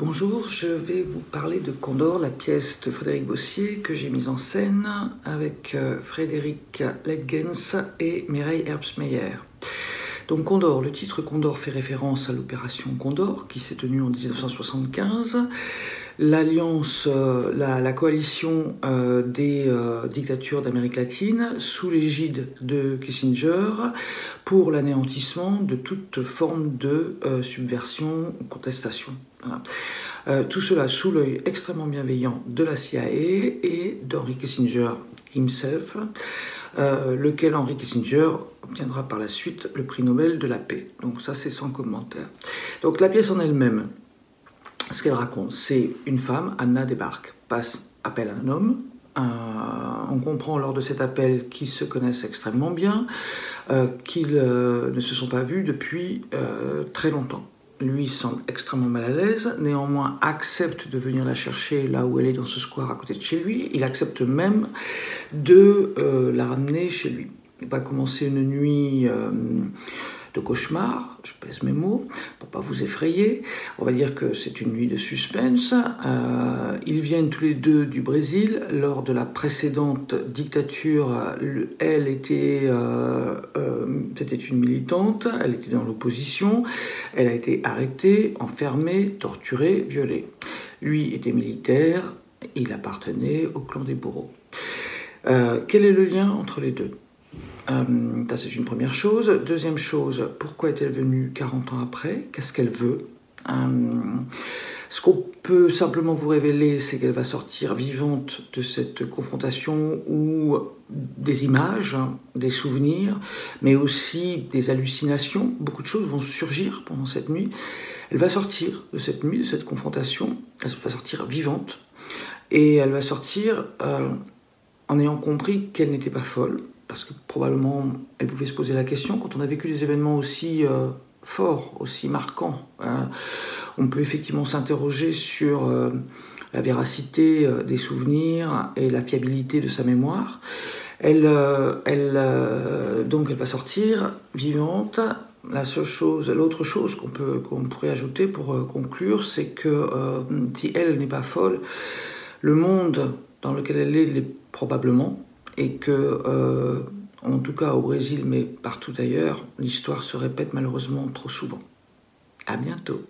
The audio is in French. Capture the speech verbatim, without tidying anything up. Bonjour, je vais vous parler de Condor, la pièce de Frédéric Vossier que j'ai mise en scène avec Frédéric Leidgens et Mireille Herbstmeyer. Donc Condor, le titre Condor fait référence à l'opération Condor qui s'est tenue en mille neuf cent soixante-quinze. L'alliance, euh, la, la coalition euh, des euh, dictatures d'Amérique latine sous l'égide de Kissinger pour l'anéantissement de toute forme de euh, subversion ou contestation. Voilà. Euh, tout cela sous l'œil extrêmement bienveillant de la C I A et d'Henri Kissinger himself, euh, lequel Henri Kissinger obtiendra par la suite le prix Nobel de la paix. Donc ça, c'est sans commentaire. Donc la pièce en elle-même, ce qu'elle raconte, c'est une femme, Anna débarque, passe appel à un homme. Euh, on comprend lors de cet appel qu'ils se connaissent extrêmement bien, euh, qu'ils euh, ne se sont pas vus depuis euh, très longtemps. Lui semble extrêmement mal à l'aise, néanmoins accepte de venir la chercher là où elle est dans ce square à côté de chez lui. Il accepte même de euh, la ramener chez lui. Il va commencer une nuit euh, de cauchemar, je pèse mes mots, pour pas vous effrayer. On va dire que c'est une nuit de suspense. Euh, ils viennent tous les deux du Brésil. Lors de la précédente dictature, elle était, euh, euh, c'était une militante, elle était dans l'opposition, elle a été arrêtée, enfermée, torturée, violée. Lui était militaire, il appartenait au clan des bourreaux. Euh, quel est le lien entre les deux ? Euh, ça c'est une première chose. Deuxième chose, pourquoi est-elle venue quarante ans après? Qu'est-ce qu'elle veut? euh, Ce qu'on peut simplement vous révéler, c'est qu'elle va sortir vivante de cette confrontation où des images, des souvenirs, mais aussi des hallucinations, beaucoup de choses vont surgir pendant cette nuit. Elle va sortir de cette nuit, de cette confrontation, elle va sortir vivante, et elle va sortir euh, en ayant compris qu'elle n'était pas folle, parce que probablement elle pouvait se poser la question. Quand on a vécu des événements aussi euh, forts, aussi marquants, hein, on peut effectivement s'interroger sur euh, la véracité euh, des souvenirs et la fiabilité de sa mémoire. Elle, euh, elle, euh, donc elle va sortir vivante. La seule chose, l'autre chose qu'on peut, qu'on pourrait ajouter pour euh, conclure, c'est que euh, si elle n'est pas folle, le monde dans lequel elle est l'est probablement, et que, euh, en tout cas au Brésil, mais partout ailleurs, l'histoire se répète malheureusement trop souvent. À bientôt.